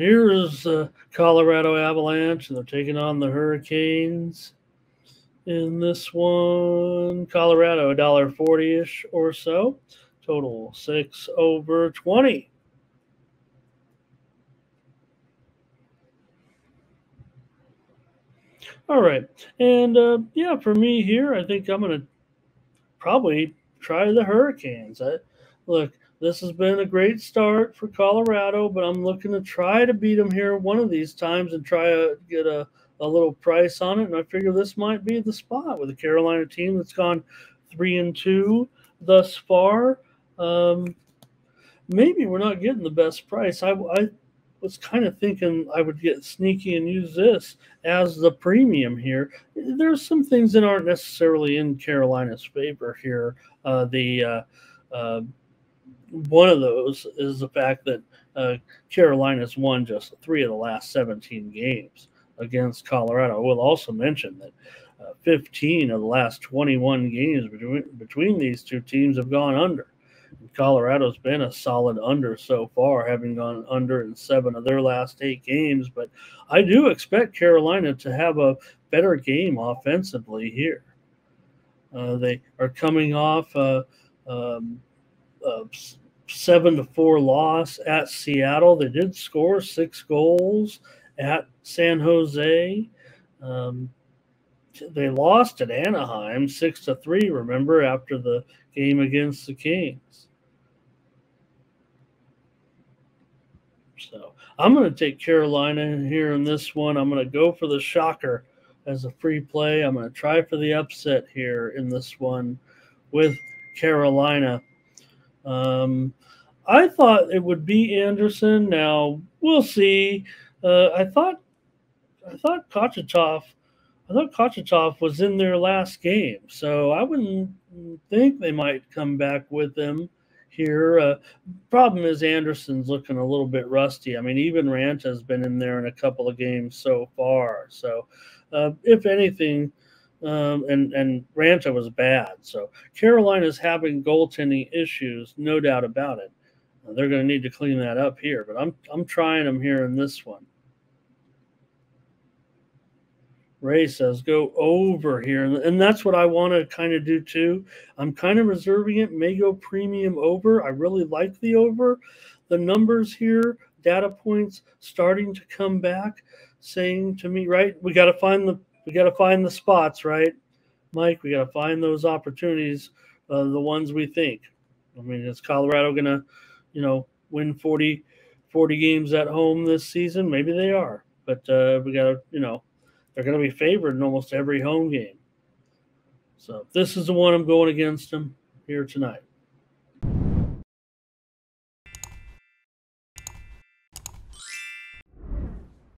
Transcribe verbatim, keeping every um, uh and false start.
Here is the Colorado Avalanche, and they're taking on the Hurricanes. In this one, Colorado, one forty-ish or so. Total six over twenty. All right. And, uh, yeah, for me here, I think I'm going to probably try the Hurricanes. I, look, this has been a great start for Colorado, but I'm looking to try to beat them here one of these times and try to get a, a little price on it. And I figure this might be the spot with a Carolina team that's gone three and two thus far. Um, maybe we're not getting the best price. I, I was kind of thinking I would get sneaky and use this as the premium here. There's some things that aren't necessarily in Carolina's favor here. Uh, the uh, uh, one of those is the fact that uh, Carolina's won just three of the last seventeen games against Colorado. I will also mention that uh, fifteen of the last twenty-one games between, between these two teams have gone under. Colorado's been a solid under so far, having gone under in seven of their last eight games. But I do expect Carolina to have a better game offensively here. Uh, they are coming off a, um, a seven to four loss at Seattle. They did score six goals at San Jose. Um, they lost at Anaheim six to three. Remember, after the game against the Kings. So I'm going to take Carolina here in this one. I'm going to go for the shocker as a free play. I'm going to try for the upset here in this one with Carolina. Um, I thought it would be Anderson. Now we'll see. Uh, I thought, I thought Kochetkov, I thought Kochetkov was in their last game, so I wouldn't think they might come back with them here. Uh, problem is Anderson's looking a little bit rusty. I mean, even Ranta's been in there in a couple of games so far. So, uh, if anything, um, and, and Ranta was bad. So Carolina's having goaltending issues, no doubt about it. Uh, they're going to need to clean that up here, but I'm, I'm trying them here in this one. Ray says, go over here. And that's what I want to kind of do too. I'm kind of reserving it. May go premium over. I really like the over. The numbers here, data points starting to come back, saying to me, right, we got to find the we got to find the spots, right, Mike? We got to find those opportunities, uh, the ones we think. I mean, is Colorado going to, you know, win forty, forty games at home this season? Maybe they are. But uh, we got to, you know, they're going to be favored in almost every home game. So this is the one I'm going against them here tonight.